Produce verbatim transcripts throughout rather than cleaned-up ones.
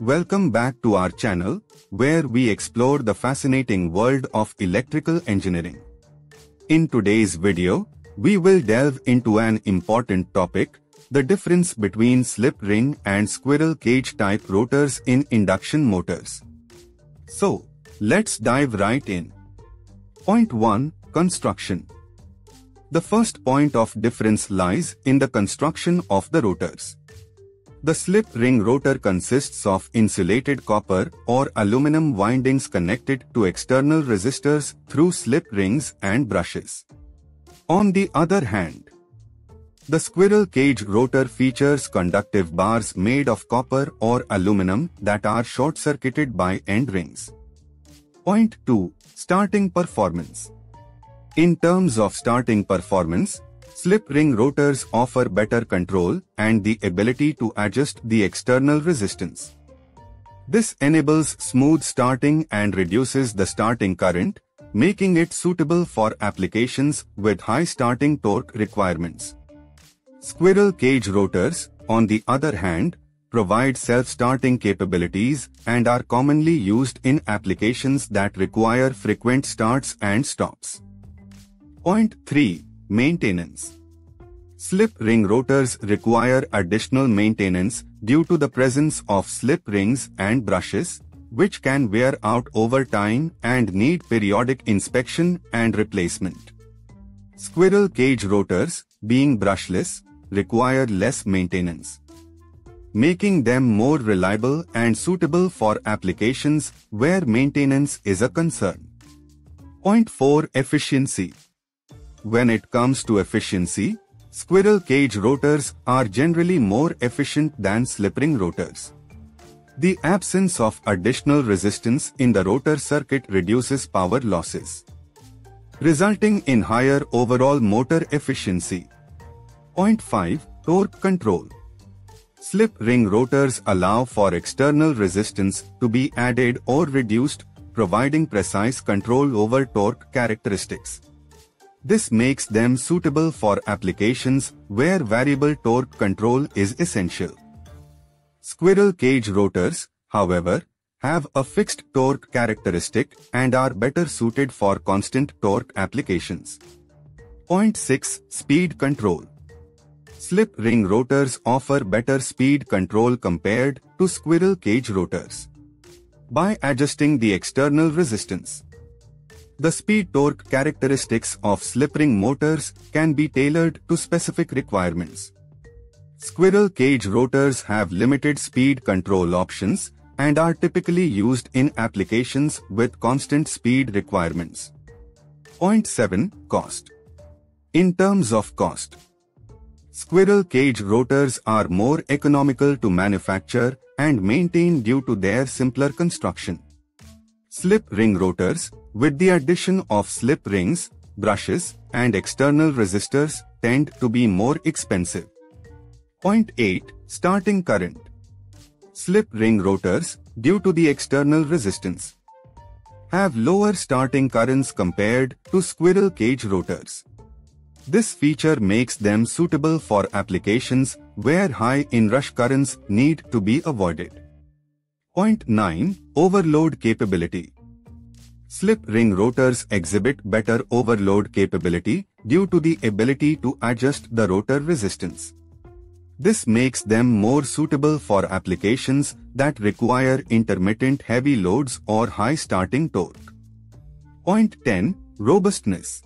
Welcome back to our channel, where we explore the fascinating world of electrical engineering. In today's video, we will delve into an important topic, the difference between slip ring and squirrel cage type rotors in induction motors. So, let's dive right in. Point one. Construction. The first point of difference lies in the construction of the rotors. The slip ring rotor consists of insulated copper or aluminum windings connected to external resistors through slip rings and brushes. On the other hand, the squirrel cage rotor features conductive bars made of copper or aluminum that are short-circuited by end rings. Point two. Starting performance. In terms of starting performance, slip ring rotors offer better control and the ability to adjust the external resistance. This enables smooth starting and reduces the starting current, making it suitable for applications with high starting torque requirements. Squirrel cage rotors, on the other hand, provide self-starting capabilities and are commonly used in applications that require frequent starts and stops. Point three. Maintenance. Slip ring rotors require additional maintenance due to the presence of slip rings and brushes, which can wear out over time and need periodic inspection and replacement. Squirrel cage rotors, being brushless, require less maintenance, making them more reliable and suitable for applications where maintenance is a concern. Point four. Efficiency. When it comes to efficiency, squirrel cage rotors are generally more efficient than slip ring rotors. The absence of additional resistance in the rotor circuit reduces power losses, resulting in higher overall motor efficiency. Point five. Torque control. Slip ring rotors allow for external resistance to be added or reduced, providing precise control over torque characteristics. This makes them suitable for applications where variable torque control is essential. Squirrel cage rotors, however, have a fixed torque characteristic and are better suited for constant torque applications. Point six. Speed control. Slip ring rotors offer better speed control compared to squirrel cage rotors. By adjusting the external resistance, the speed-torque characteristics of slip ring motors can be tailored to specific requirements. Squirrel cage rotors have limited speed control options and are typically used in applications with constant speed requirements. Point seven. Cost. In terms of cost, squirrel cage rotors are more economical to manufacture and maintain due to their simpler construction. Slip ring rotors, with the addition of slip rings, brushes, and external resistors, tend to be more expensive. Point eight. Starting current. Slip ring rotors, due to the external resistance, have lower starting currents compared to squirrel cage rotors. This feature makes them suitable for applications where high inrush currents need to be avoided. Point nine. Overload capability. Slip ring rotors exhibit better overload capability due to the ability to adjust the rotor resistance. This makes them more suitable for applications that require intermittent heavy loads or high starting torque. Point ten. Robustness.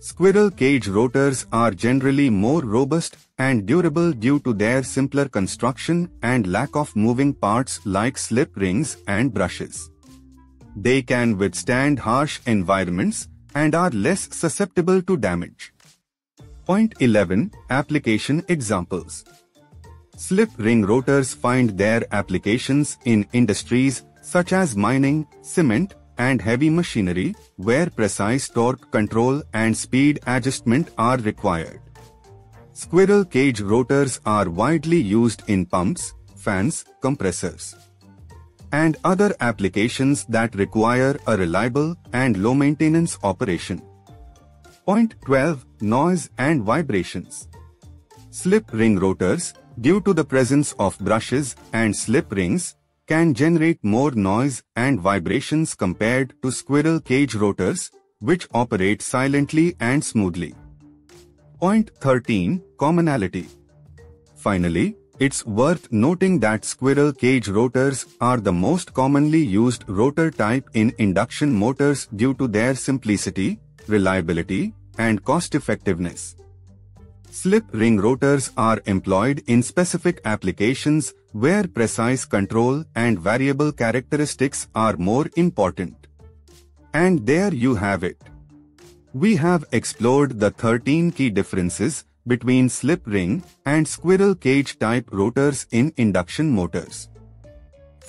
Squirrel cage rotors are generally more robust and durable due to their simpler construction and lack of moving parts like slip rings and brushes. They can withstand harsh environments and are less susceptible to damage. Point eleven. Application examples. Slip ring rotors find their applications in industries such as mining, cement, and heavy machinery, where precise torque control and speed adjustment are required. Squirrel cage rotors are widely used in pumps, fans, compressors, and other applications that require a reliable and low-maintenance operation. Point twelve. Noise and vibrations. Slip ring rotors, due to the presence of brushes and slip rings, can generate more noise and vibrations compared to squirrel cage rotors, which operate silently and smoothly. Point thirteen. Commonality. Finally, it's worth noting that squirrel cage rotors are the most commonly used rotor type in induction motors due to their simplicity, reliability, and cost-effectiveness. Slip ring rotors are employed in specific applications where precise control and variable characteristics are more important. And there you have it. We have explored the thirteen key differences between slip ring and squirrel cage type rotors in induction motors.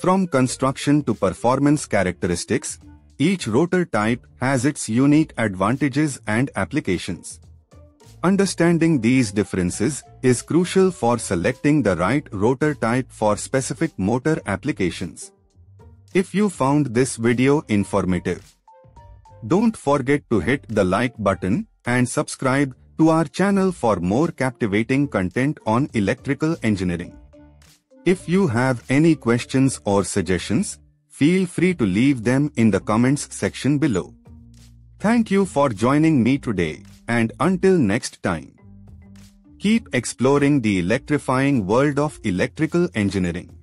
From construction to performance characteristics, each rotor type has its unique advantages and applications. Understanding these differences is crucial for selecting the right rotor type for specific motor applications. If you found this video informative, don't forget to hit the like button and subscribe to our channel for more captivating content on electrical engineering. If you have any questions or suggestions, feel free to leave them in the comments section below. Thank you for joining me today, and until next time, keep exploring the electrifying world of electrical engineering.